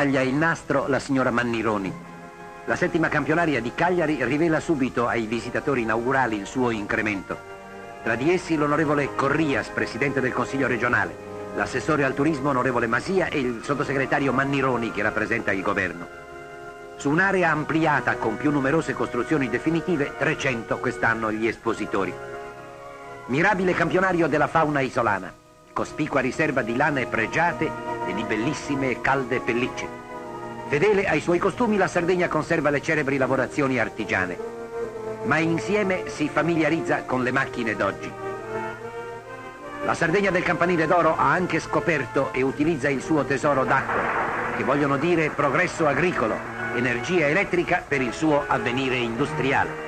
Taglia il nastro la signora Mannironi. La settima campionaria di Cagliari rivela subito ai visitatori inaugurali il suo incremento. Tra di essi l'onorevole Corrias, presidente del Consiglio regionale, l'assessore al turismo onorevole Masia e il sottosegretario Mannironi che rappresenta il governo. Su un'area ampliata con più numerose costruzioni definitive, 300 quest'anno gli espositori. Mirabile campionario della fauna isolana, cospicua riserva di lane pregiate e di bellissime e calde pellicce. Fedele ai suoi costumi, la Sardegna conserva le celebri lavorazioni artigiane, ma insieme si familiarizza con le macchine d'oggi. La Sardegna del Campanile d'Oro ha anche scoperto e utilizza il suo tesoro d'acqua, che vogliono dire progresso agricolo, energia elettrica per il suo avvenire industriale.